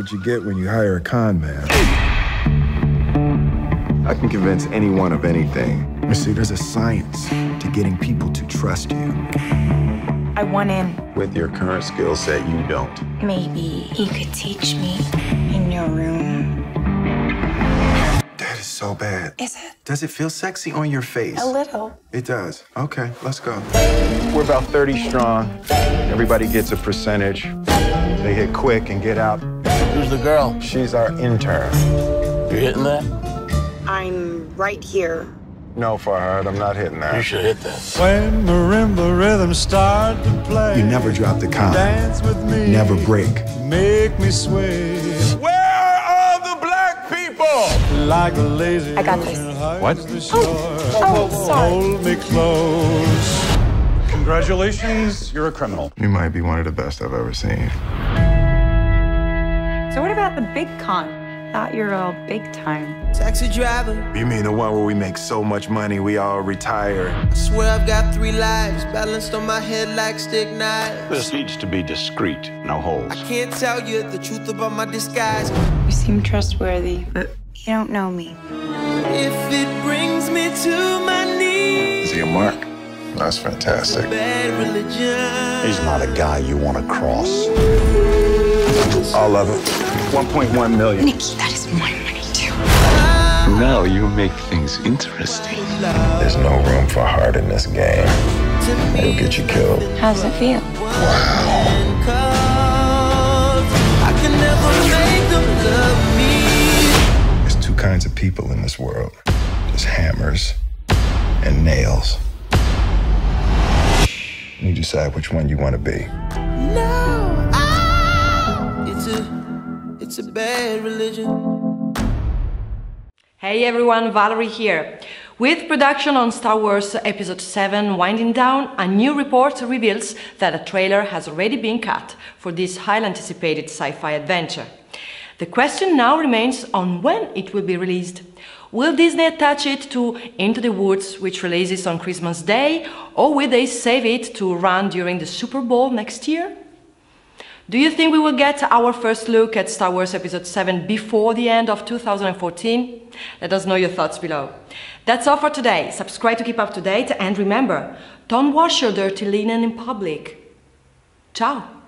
what you get when you hire a con man. I can convince anyone of anything. You see, there's a science to getting people to trust you. I want in. With your current skill set, you don't. Maybe he could teach me in your room. That is so bad. Is it? Does it feel sexy on your face? A little. It does. Okay, let's go. We're about 30 strong. Everybody gets a percentage. They hit quick and get out. Who's the girl? She's our intern. You're hitting that? I'm right here. No, Farhad, I'm not hitting that. You should hit that. When the marimba rhythm start to play. You never drop the con. Dance with me. Never break. Make me sway. Where are the black people? Like a lazy. I got this. What? Oh, sorry. Hold me close. Congratulations, you're a criminal. You might be one of the best I've ever seen. So what about the big con? Thought you're all big time. Taxi driver. You mean the one where we make so much money we all retire? I swear I've got 3 lives balanced on my head like stick knives. This needs to be discreet, no holes. I can't tell you the truth about my disguise. You seem trustworthy, but you don't know me. If it brings me to my knees. Is he a mark? That's fantastic. Bad religion. He's not a guy you want to cross. All of it. 1.1 million. Nikki, that is my money, too. Now you make things interesting. There's no room for heart in this game. It'll get you killed. How's it feel? Wow. There's 2 kinds of people in this world. There's hammers and nails. You decide which one you want to be. No! It's a bad religion. Hey everyone, Valerie here. With production on Star Wars Episode 7 winding down, a new report reveals that a trailer has already been cut for this highly anticipated sci-fi adventure. The question now remains on when it will be released. Will Disney attach it to Into the Woods, which releases on Christmas Day, or will they save it to run during the Super Bowl next year? Do you think we will get our first look at Star Wars Episode 7 before the end of 2014? Let us know your thoughts below. That's all for today. Subscribe to keep up to date and remember, don't wash your dirty linen in public. Ciao!